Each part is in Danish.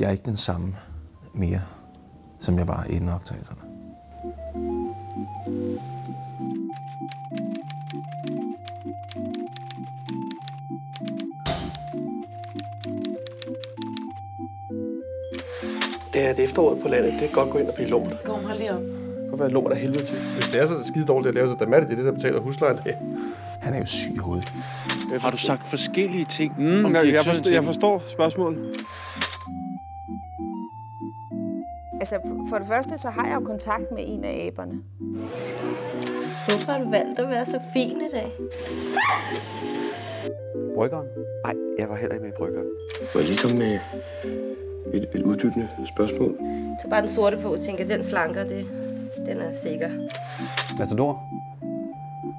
Jeg er ikke den samme mere, som jeg var i den optagelserne. Det er et efteråret på landet. Det kan godt gå ind og blive lort. Kom her lige op. Det kan være lort af helvede til. Hvis det er så skide dårligt at lave, så er det det, der betaler huslejen. Han er jo syg i hovedet. Har du sagt forskellige ting? Jeg forstår spørgsmålet. Altså, for det første, så har jeg jo kontakt med en af aberne. Hvorfor har du valgt at være så fin i dag? Bryggeren? Nej, jeg var heller ikke med i bryggeren. Må jeg lige komme med et uddybende spørgsmål? Så bare den sorte på, tænker den slanker, den er sikker. Matador?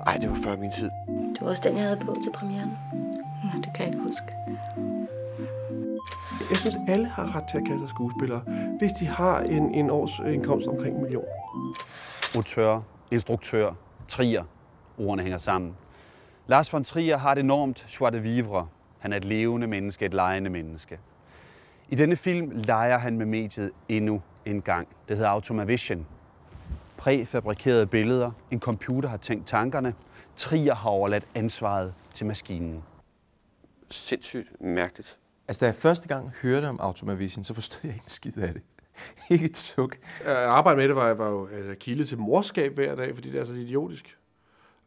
Nej, det var før min tid. Det var også den, jeg havde på til premieren. Nej, det kan jeg ikke huske. Jeg synes, alle har ret til at kalde sig skuespillere, hvis de har en års indkomst omkring 1 million. Autør, instruktør, Trier. Ordene hænger sammen. Lars von Trier har et enormt joie de vivre. Han er et levende menneske, et legende menneske. I denne film leger han med mediet endnu en gang. Det hedder Automavision. Præfabrikerede billeder. En computer har tænkt tankerne. Trier har overladt ansvaret til maskinen. Sindssygt mærkeligt. Altså, da jeg første gang hørte om Automavision, så forstod jeg ikke en skid af det. Ikke et suk. Arbejdet med det var jo altså, kilde til morskab hver dag, fordi det er så idiotisk.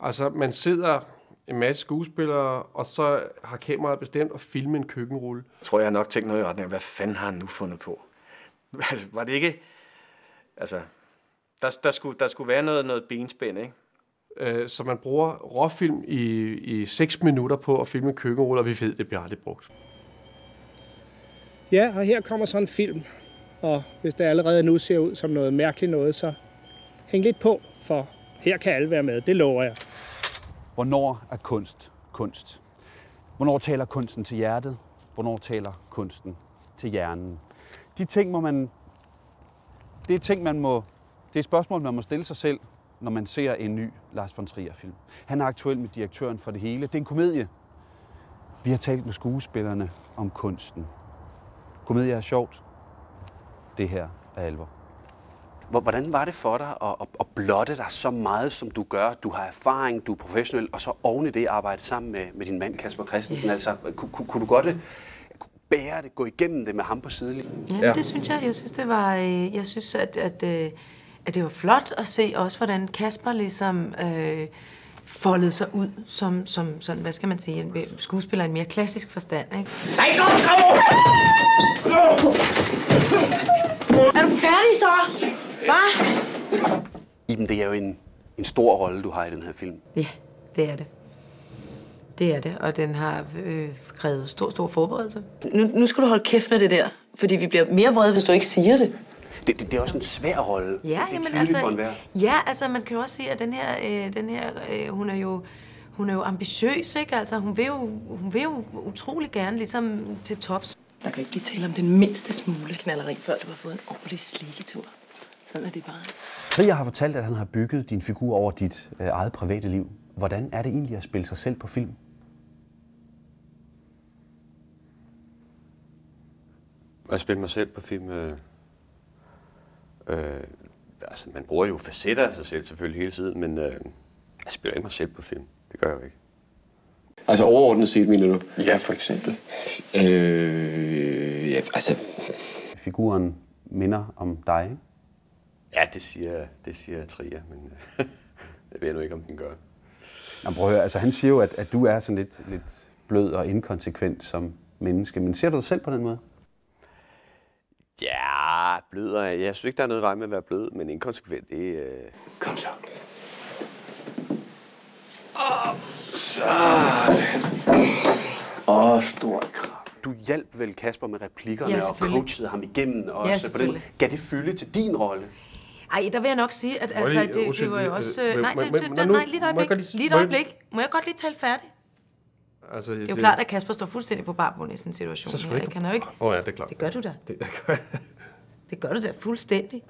Altså, man sidder en masse skuespillere, og så har kameraet bestemt at filme en køkkenrulle. Jeg tror, jeg har nok tænkt noget i retning af, hvad fanden har han nu fundet på? Altså, var det ikke... Altså, der skulle være noget benspænd, ikke? Så man bruger råfilm i 6 minutter på at filme en køkkenrulle, og vi ved, det bliver aldrig brugt. Ja, og her kommer sådan en film, og hvis det allerede nu ser ud som noget mærkeligt noget, så hæng lidt på, for her kan alle være med, det lover jeg. Hvornår er kunst kunst? Hvornår taler kunsten til hjertet? Hvornår taler kunsten til hjernen? Det er spørgsmål, man må stille sig selv, når man ser en ny Lars von Trier-film. Han er aktuel med direktøren for det hele. Det er en komedie. Vi har talt med skuespillerne om kunsten. Komedie er sjovt. Det her er alvor. Hvordan var det for dig at blotte dig så meget, som du gør? Du har erfaring, du er professionel, og så oven i det arbejde sammen med din mand, Casper Christensen. Altså, kunne du godt bære det, gå igennem det med ham på sidelinjen? Ja, det synes jeg. Jeg synes, at det var flot at se også, hvordan Casper ligesom... foldede sig ud som sådan, hvad skal man sige, en skuespiller i en mere klassisk forstand, ikke? Nej, godt, kom over! Er du færdig så? Hva? Iben, det er jo en stor rolle, du har i den her film. Ja, det er det. Det er det, og den har krævet stor forberedelse. Nu skal du holde kæft med det der, fordi vi bliver mere vrede, hvis du ikke siger det. Det er også en svær rolle. Ja, det er tydeligt altså, for enhver. Ja, altså man kan jo også sige, at den her hun er jo ambitiøs, ikke? Altså hun vil jo utrolig gerne ligesom til tops. Der kan ikke blive tale om den mindste smule knalleri, før du har fået en ordentlig slikketur. Sådan er det bare. Trier har fortalt, at han har bygget din figur over dit eget private liv. Hvordan er det egentlig at spille sig selv på film? At spille mig selv på film... altså, man bruger jo facetter af sig selv selvfølgelig hele tiden, men jeg spiller ikke mig selv på film. Det gør jeg jo ikke. Altså overordnet set, mener du? Ja, for eksempel. Ja, altså... Figuren minder om dig, ikke? Ja, det siger Trier, men jeg ved nu ikke, om den gør. Nå, prøv at høre, altså han siger jo, at du er sådan lidt blød og inkonsekvent som menneske, men ser du dig selv på den måde? Ja, bløder. Jeg synes ikke, der er noget ret med at være blød, men inkonsekvent, det er... Kom så. Åh, stor kram. Du hjalp vel Casper med replikkerne og coachede ham igennem også. Ja, gav det fylde til din rolle? Ej, der vil jeg nok sige, at altså, det var jo også... Nej, lige et øjeblik. Må jeg godt lige tale færdigt? Altså, det er jo klart, at Casper står fuldstændig på bar bund i sådan en situation. Så ikke... Han er jo ikke... Åh ja, det er klart. Det gør du da. Det gør du da fuldstændig.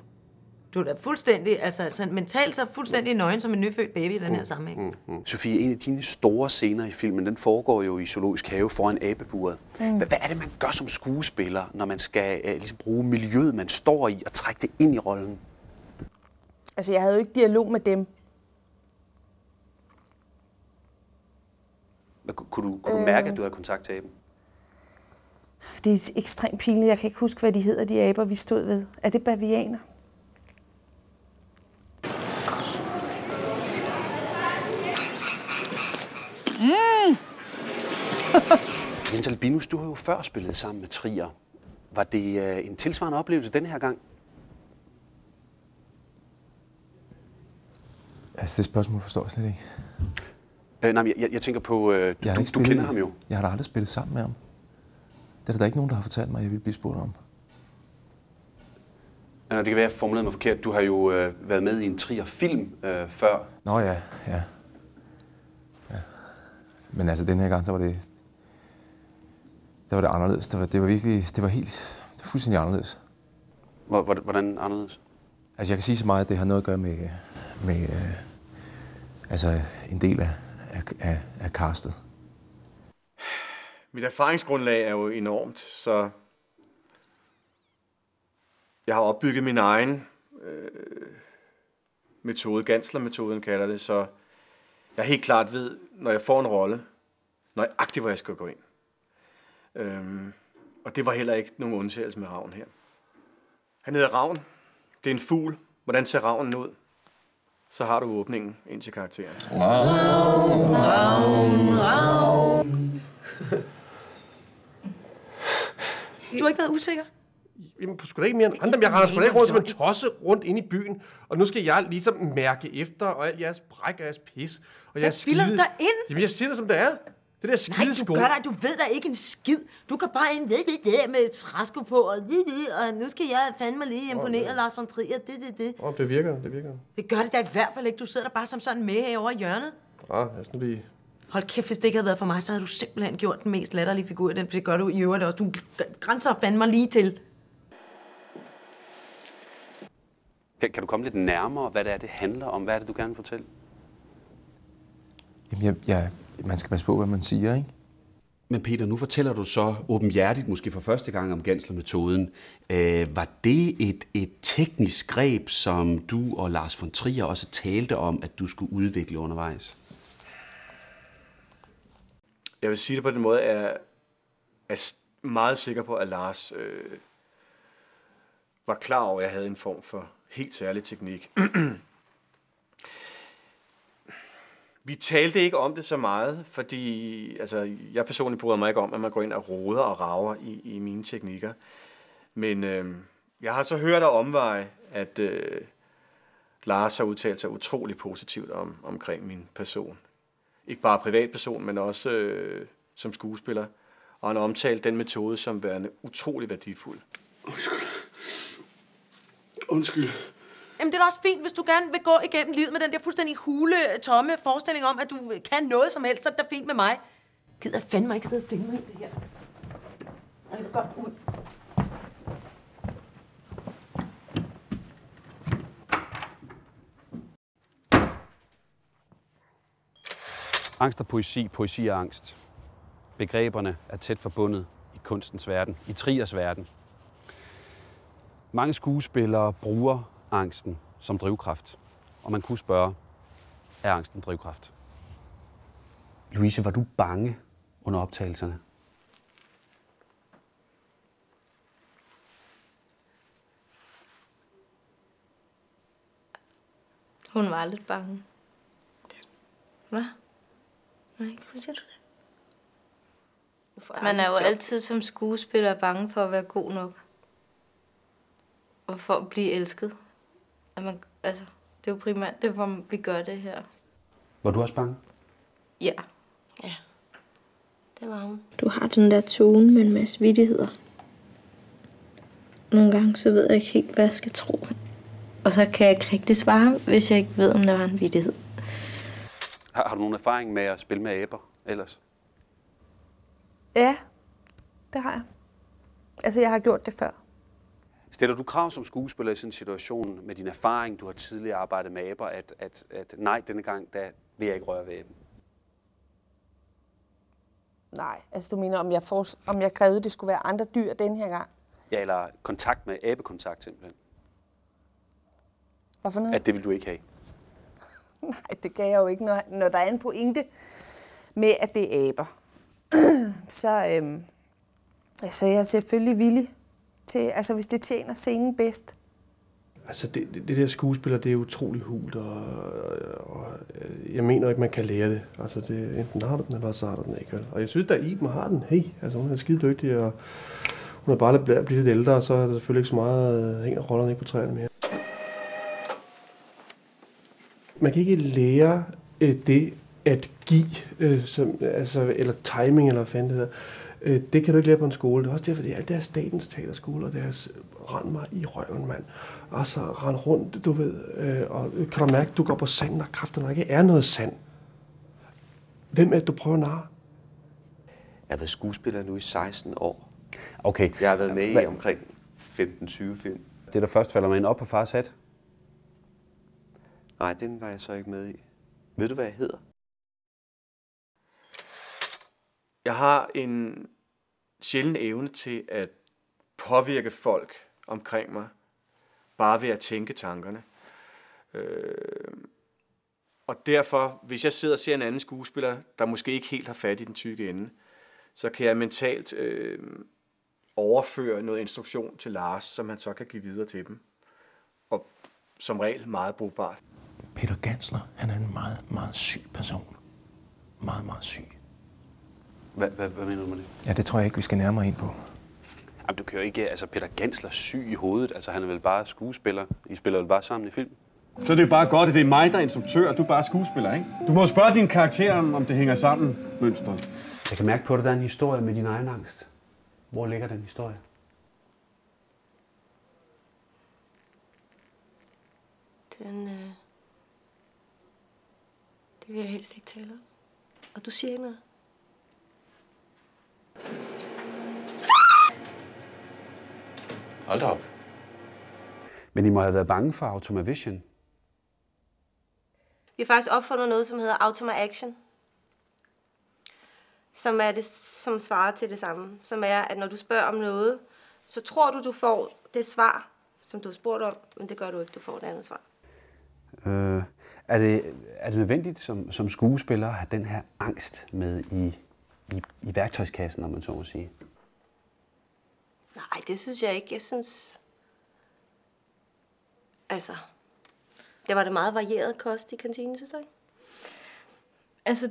Du er da fuldstændig, altså mentalt så fuldstændig nøgen som en nyfødt baby i den her sammenhæng. Sofie, en af dine store scener i filmen, den foregår jo i zoologisk have foran abeburet. Hvad er det, man gør som skuespiller, når man skal ligesom bruge miljøet, man står i, og trække det ind i rollen? Altså, jeg havde jo ikke dialog med dem. Kunne du mærke, at du havde kontakt til aben? Det er ekstremt pinligt. Jeg kan ikke huske, hvad de hedder, de aber, vi stod ved. Er det bavianer? Jens Albinus, du har jo før spillet sammen med Trier. Var det en tilsvarende oplevelse denne her gang? Altså, det spørgsmål forstår jeg slet ikke. Nej, jeg tænker på, du kender ham jo. Jeg har da aldrig spillet sammen med ham. Det er der ikke nogen, der har fortalt mig, jeg ville blive spurgt om. Nå, det kan være, jeg formulerede mig forkert. Du har jo været med i en Trier-film før. Nå ja. Men altså, den her gang, så var det... Der var det anderledes. Det var fuldstændig anderledes. Hvordan anderledes? Altså, jeg kan sige så meget, at det har noget at gøre med altså en del af castet. Mit erfaringsgrundlag er jo enormt, så jeg har opbygget min egen metode. Gantzler-metoden kalder det, så jeg helt klart ved, når jeg får en rolle, nøjagtigt, hvor jeg skal gå ind. Og det var heller ikke nogen undtagelse med Ravn her. Han hedder Ravn. Det er en fugl. Hvordan ser ravnen ud? Så har du åbningen ind til karakteren. Ravn. Du har ikke været usikker? Jamen, sgu da ikke mere end andre. Jeg render sgu da ikke rundt som en tosse rundt inde i byen. Og nu skal jeg ligesom mærke efter, og alt jeres bræk og jeres pis. Og jeg spiller dig ind? Jamen, jeg siger det, som det er. Det der skideskole. Nej, du ved da ikke en skid. Du kan bare ind det med træsko på, og nu skal jeg fandme lige imponere Lars von Trier, det virker, det virker. Det gør det da i hvert fald ikke. Du sidder der bare som sådan med herovre i hjørnet. Ja, sådan lige... Hold kæft, hvis det ikke havde været for mig, så havde du simpelthen gjort den mest latterlige figur i den, for det gør du i øvrigt også. Du grænser fandme lige til. Kan du komme lidt nærmere, hvad det er, det handler om? Hvad er det, du gerne vil fortælle? Jamen, man skal passe på, hvad man siger, ikke? Men Peter, nu fortæller du så åbenhjertigt, måske for første gang, om Gantzler-metoden. Var det et teknisk greb, som du og Lars von Trier også talte om, at du skulle udvikle undervejs? Jeg vil sige det på den måde, at jeg er meget sikker på, at Lars var klar over, at jeg havde en form for helt særlig teknik. Vi talte ikke om det så meget, fordi altså, jeg personligt bryder mig ikke om, at man går ind og roder og rager i mine teknikker. Men jeg har så hørt og omveje, at Lars har udtalt sig utrolig positivt omkring min person. Ikke bare privatperson, men også som skuespiller. Og han omtalte den metode som værende utrolig værdifuld. Undskyld. Jamen, det er da også fint, hvis du gerne vil gå igennem livet med den der fuldstændig hule, tomme forestilling om, at du kan noget som helst, så er det da fint med mig. Gider fandme ikke sidde og filme i det her. Og jeg vil godt ud. Angst og poesi. Poesi og angst. Begreberne er tæt forbundet i kunstens verden, i Triers verden. Mange skuespillere bruger angsten som drivkraft. Og man kunne spørge, er angsten drivkraft? Louise, var du bange under optagelserne? Hun var lidt bange. Hvad? Nej, hvor siger du det? Man er jo altid som skuespiller bange for at være god nok. Og for at blive elsket. At man, altså, det er jo primært det, hvor vi gør det her. Var du også bange? Ja. Ja. Det var hun. Du har den der tone med en masse vittigheder. Nogle gange så ved jeg ikke helt, hvad jeg skal tro. Og så kan jeg ikke rigtig svare, hvis jeg ikke ved, om der var en vittighed. Har du nogen erfaring med at spille med aber ellers? Ja, det har jeg. Altså, jeg har gjort det før. Stiller du krav som skuespiller i sådan en situation med din erfaring, du har tidligere arbejdet med aber, at nej, denne gang da vil jeg ikke røre ved dem? Nej, altså du mener, om jeg krævede, det skulle være andre dyr den her gang? Ja, eller kontakt med abekontakt simpelthen. Hvorfor noget? At det vil du ikke have. Nej, det kan jeg jo ikke, når der er en pointe med, at det er aber. Så jeg er selvfølgelig villig til, altså hvis det tjener scenen bedst. Altså det der skuespiller, det er utrolig hult, og jeg mener ikke, man kan lære det. Altså det, enten har du den, eller så har du den ikke. Og jeg synes da, Iben har den. Hey, altså hun er skide dygtig, og hun er bare blevet lidt ældre, og så er der selvfølgelig ikke så meget, hænger rollerne ikke på træerne mere. Man kan ikke lære det at give, eller timing, eller hvad fanden det hedder. Det kan du ikke lære på en skole. Det er også derfor, det er deres statens teaterskole, og deres rend mig i røven, mand. Og så rend rundt, du ved, og kan du mærke, at du går på sand, og kræfterne ikke er noget sand. Hvem er det, du prøver at narre? Jeg har været skuespiller nu i 16 år. Okay. Jeg har været med i omkring 15-20 film. Det, der først falder mig ind op på Fars Hat. Nej, den var jeg så ikke med i. Ved du, hvad jeg hedder? Jeg har en sjælden evne til at påvirke folk omkring mig, bare ved at tænke tankerne. Og derfor, hvis jeg sidder og ser en anden skuespiller, der måske ikke helt har fat i den tykke ende, så kan jeg mentalt overføre noget instruktion til Lars, som han så kan give videre til dem. Og som regel meget brugbart. Peter Gantzler, han er en meget, meget syg person. Meget, meget syg. Hvad mener du med det? Ja, det tror jeg ikke, vi skal nærmere ind på. Jamen, du kører ikke, altså Peter Gantzler syg i hovedet. Altså, han er vel bare skuespiller. I spiller vel bare sammen i film? Så det er bare godt, at det er mig, der er instruktør, og du er bare skuespiller, ikke? Du må spørge din karakter, om det hænger sammen, mønstret. Jeg kan mærke på dig, der er en historie med din egen angst. Hvor ligger den historie? Det vil jeg helst ikke tale om. Og du siger ikke noget. Hold da op. Men I må have været bange for Automavision. Vi har faktisk opfundet noget, som hedder Automa Action. Som er det, som svarer til det samme. Som er, at når du spørger om noget, så tror du, du får det svar, som du har spurgt om, men det gør du ikke, du får et andet svar. Er det nødvendigt som skuespiller at have den her angst med i værktøjskassen, om man så må sige? Nej, det synes jeg ikke. Jeg synes... Altså... Det var det meget varieret kost i kantinen, synes jeg. Altså,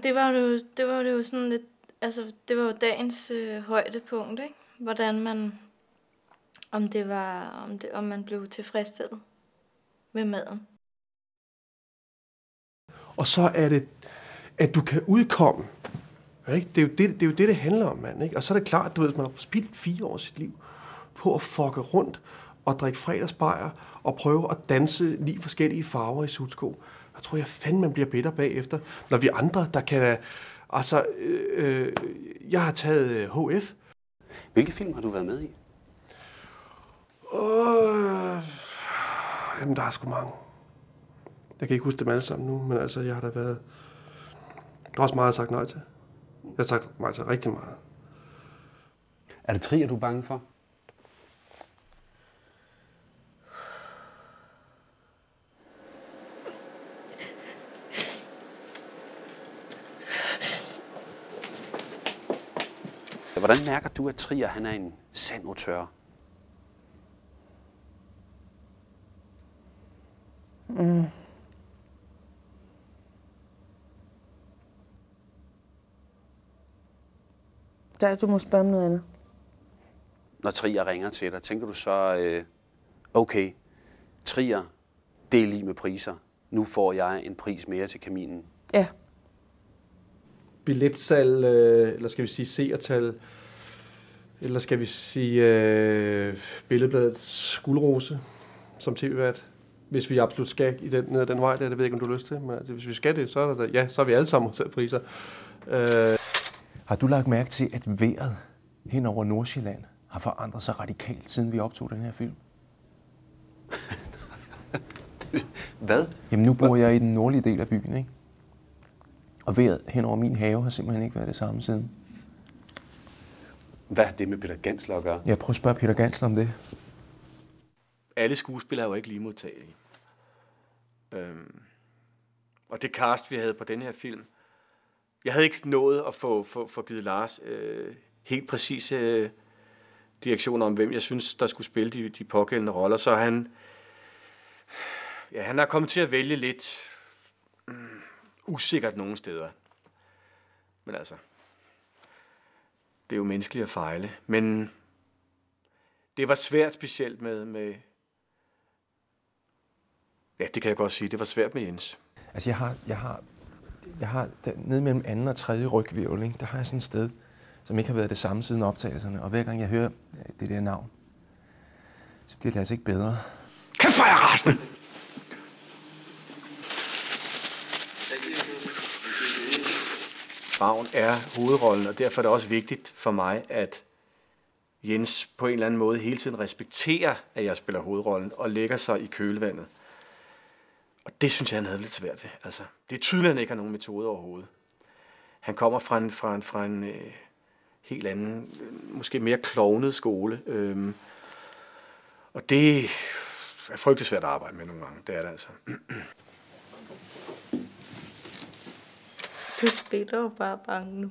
det var jo sådan lidt... Altså, det var jo dagens højdepunkt, ikke? Hvordan man... Om man blev tilfredsstillet med maden. Og så er det, at du kan udkomme. Ikke? Det er jo det handler om, mand. Ikke? Og så er det klart, du ved, at man har spildt 4 år af sit liv på at fucke rundt og drikke fredagsbajer og prøve at danse lige forskellige farver i sudsko. Jeg tror, jeg fandme, man bliver bitter bagefter. Når vi andre, der kan... Altså, jeg har taget HF. Hvilke film har du været med i? Jamen, der er sgu mange. Jeg kan ikke huske dem alle sammen nu, men altså, jeg har da været... Der er også meget, jeg har sagt nej til. Jeg har sagt nej til rigtig meget. Er det Trier, du er bange for? Hvordan mærker du, at Trier, han er en sand autør? Ja, du må spørge om noget andet. Når Trier ringer til dig, tænker du så, okay, Trier, det er lige med priser. Nu får jeg en pris mere til kaminen. Ja. Billetsal, eller skal vi sige seertal, eller skal vi sige Billedbladets guldrose som tv-vært. Hvis vi absolut skal i den vej, der, det ved jeg ikke, om du har lyst til, men hvis vi skal det, så er der, ja, så er vi alle sammen sat priser. Har du lagt mærke til, at vejret hen over Nordsjælland har forandret sig radikalt, siden vi optog den her film? Hvad? Jamen nu bor jeg i den nordlige del af byen, ikke? Og vejret hen over min have har simpelthen ikke været det samme siden. Hvad har det med Peter Gantzler at gøre? Jeg prøver at spørge Peter Gantzler om det. Alle skuespillere er jo ikke lige modtagelige. Og det cast, vi havde på den her film, jeg havde ikke nået at få givet Lars helt præcise direktioner om, hvem jeg synes, der skulle spille de pågældende roller. Så han er kommet til at vælge lidt usikkert nogle steder. Men altså, det er jo menneskeligt at fejle. Men det var svært specielt med ja, det kan jeg godt sige. Det var svært med Jens. Altså, jeg har nede mellem anden og tredje rygvirvel, ikke? Der har jeg sådan et sted, som ikke har været det samme siden optagelserne. Og hver gang jeg hører det der navn, så bliver det altså ikke bedre. Kæft, hvor er jeg rasende! Ravn er hovedrollen, og derfor er det også vigtigt for mig, at Jens på en eller anden måde hele tiden respekterer, at jeg spiller hovedrollen og lægger sig i kølvandet. Og det synes jeg, han havde lidt svært ved. Altså, det er tydeligt, at han ikke har nogen metode overhovedet. Han kommer fra en helt anden, måske mere klovnet skole. Og det er frygtelig svært at arbejde med nogle gange. Det er det altså. Du spiller jo bare bange nu.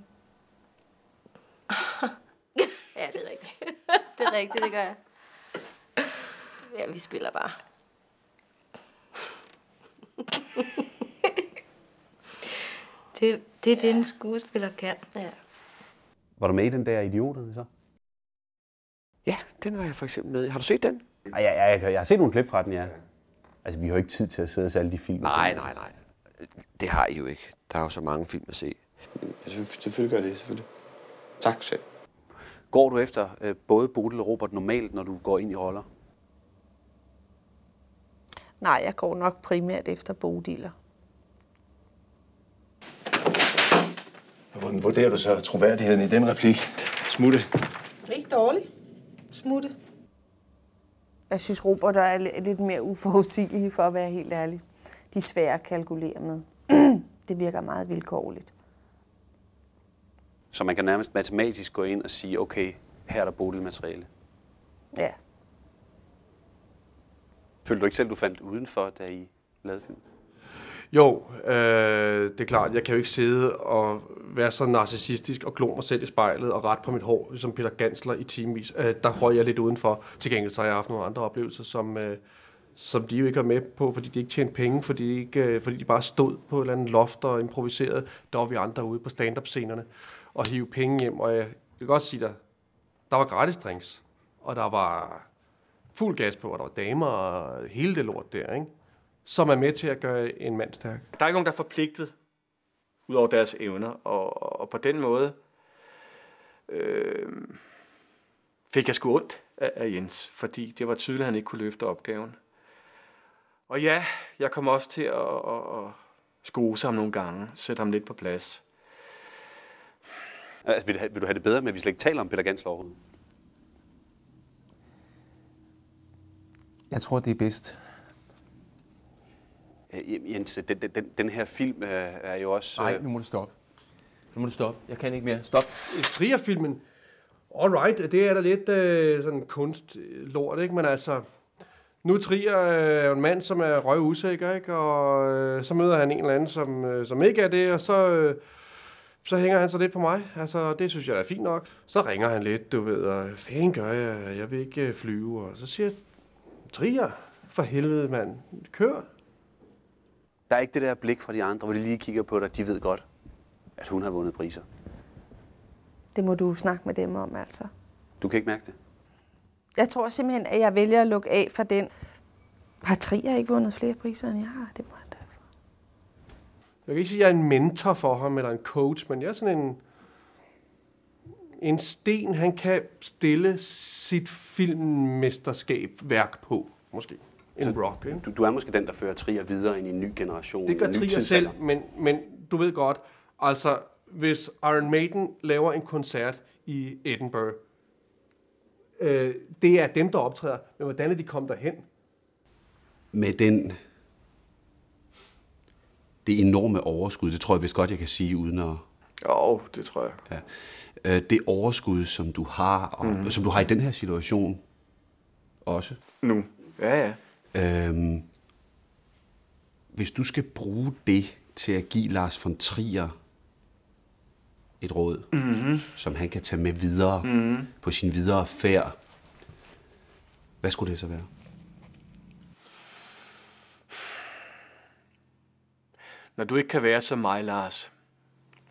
Ja, det er rigtigt. Det er rigtigt, det gør jeg. Ja, vi spiller bare. Det er det, en skuespiller kan. Ja. Var du med i den der Idioterne så? Ja, den var jeg for eksempel med i. Har du set den? Ej, jeg har set nogle klip fra den, ja. Altså, vi har ikke tid til at sidde og se alle de film. Nej. Det har I jo ikke. Der er jo så mange film at se. Ja, selvfølgelig gør det, selvfølgelig. Tak selv. Går du efter både Bodil og Robert normalt, når du går ind i roller? Nej, jeg går nok primært efter Bodiler. Hvordan vurderer du så troværdigheden i den replik? Smutte. Ikke dårligt. Smutte. Jeg synes, Robert er lidt mere uforudsigelig, for at være helt ærlig. De er svære at kalkulere med. Det virker meget vilkårligt. Så man kan nærmest matematisk gå ind og sige, okay, her er der Bodil-materiale? Ja. Følte du ikke selv, du fandt udenfor, da I lavede film? Jo, det er klart. Jeg kan jo ikke sidde og være så narcissistisk og glo mig selv i spejlet og rette på mit hår, som Peter Gantzler i timevis. Der røg jeg lidt udenfor. Til gengæld så har jeg haft nogle andre oplevelser, som de jo ikke er med på, fordi de ikke tjente penge, fordi de bare stod på et eller andet loft og improviserede. Der var vi andre ude på stand-up-scenerne og hive penge hjem. Og jeg kan godt sige dig, der var gratis drinks, og der var fuld gas på, og der var damer og hele det lort der, ikke? Som er med til at gøre en mand stærk. Der er ikke nogen, der er forpligtet ud over deres evner, og på den måde fik jeg sgu ondt af Jens, fordi det var tydeligt, at han ikke kunne løfte opgaven. Og ja, jeg kom også til at skose ham nogle gange, sætte ham lidt på plads. Altså, vil du have det bedre med, at vi slet ikke taler om Peter Gantzler overhovedet? Jeg tror, det er bedst. Jens, den her film er jo også... Nej, nu må du stoppe. Nu må du stoppe. Jeg kan ikke mere. Stop. Trier-filmen, alright, det er da lidt sådan kunstlort, ikke? Men altså, nu Trier er en mand, som er røvusikker, ikke? Og så møder han en eller anden, som ikke er det, og så hænger han så lidt på mig. Altså, det synes jeg da er fint nok. Så ringer han lidt, du ved, og fanden gør jeg? Jeg vil ikke flyve, og så siger Trier, for helvede, mand. Kør. Der er ikke det der blik fra de andre, hvor de lige kigger på dig. De ved godt, at hun har vundet priser. Det må du snakke med dem om, altså. Du kan ikke mærke det? Jeg tror simpelthen, at jeg vælger at lukke af for den. Har Trier ikke vundet flere priser, end jeg har? Det må han da for. Jeg kan ikke sige, at jeg er en mentor for ham eller en coach, men jeg er sådan en sten, han kan stille sit filmmesterskab værk på, måske. En rock, ikke? Du er måske den, der fører Trier videre ind i en ny generation. Det gør Trier selv, men du ved godt, altså hvis Iron Maiden laver en koncert i Edinburgh, det er dem, der optræder, men hvordan er de kommet derhen? Med den det enorme overskud, det tror jeg vist godt, jeg kan sige, uden at... Jo, det tror jeg. Ja. Det overskud, som du har, og, som du har i den her situation også. Nu, ja, ja. Hvis du skal bruge det til at give Lars von Trier et råd, som han kan tage med videre på sin videre færd, hvad skulle det så være? Når du ikke kan være som mig, Lars,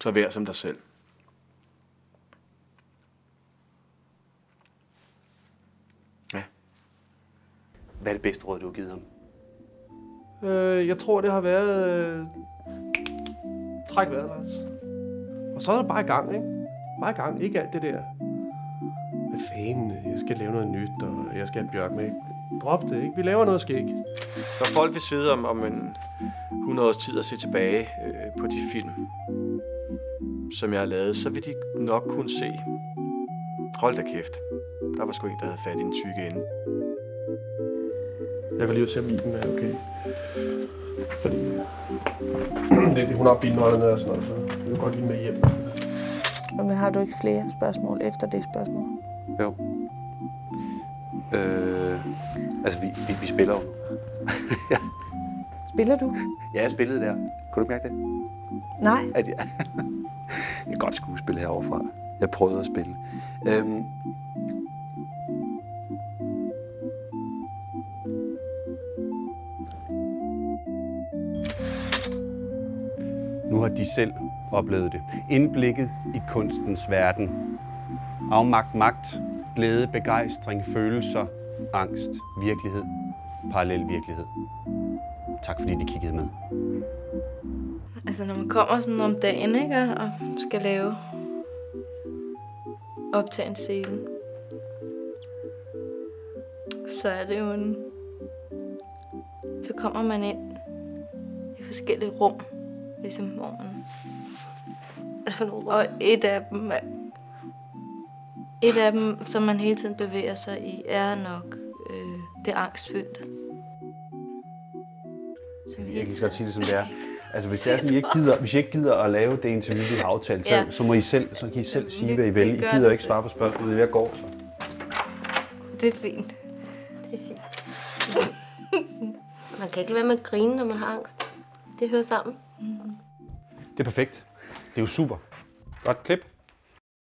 så vær som dig selv. Ja. Hvad er det bedste råd, du har givet ham? Jeg tror, det har været... Træk vejret, Lars. Og så er der bare i gang, ikke? Bare i gang. Ikke alt det der. Hvad fanden? Jeg skal lave noget nyt, og jeg skal have Bjørk med. Drop det, ikke? Vi laver noget skæg. Når folk vil sidde om en 100 års tid og se tilbage på de film, som jeg har lavet, så vil de nok kunne se. Hold da kæft. Der var sgu en, der havde fat i den tykke ende. Jeg kan lige se, om Iben er okay. Fordi hun har bilnøglerne og sådan noget, så det er godt lige med hjem. Men har du ikke flere spørgsmål efter det spørgsmål? Jo. Altså, vi spiller jo. Ja. Spiller du? Ja, jeg spillede der. Kunne du mærke det? Nej. At jeg... Det er et godt skuespil heroverfra. Jeg prøvede at spille. Nu har de selv oplevet det. Indblikket i kunstens verden. Afmagt, magt, glæde, begejstring, følelser, angst, virkelighed, parallel virkelighed. Tak fordi de kiggede med. Altså når man kommer sådan om dagen, ikke, og skal lave optage en scene, så er det jo en... Så kommer man ind i forskellige rum, ligesom morgenen. Og et af dem, som man hele tiden bevæger sig i, er nok det angstfyldte. Jeg kan godt sige det, som det er. Altså, hvis I ikke gider at lave det interview, vi har aftalt, ja, så må I selv, så kan I selv sige, hvad I vil. I gider ikke svare på spørgsmålet. Jeg går så. Det er fint. Det er fint. Man kan ikke lade være med at grine, når man har angst. Det hører sammen. Det er perfekt. Det er jo super. Godt klip.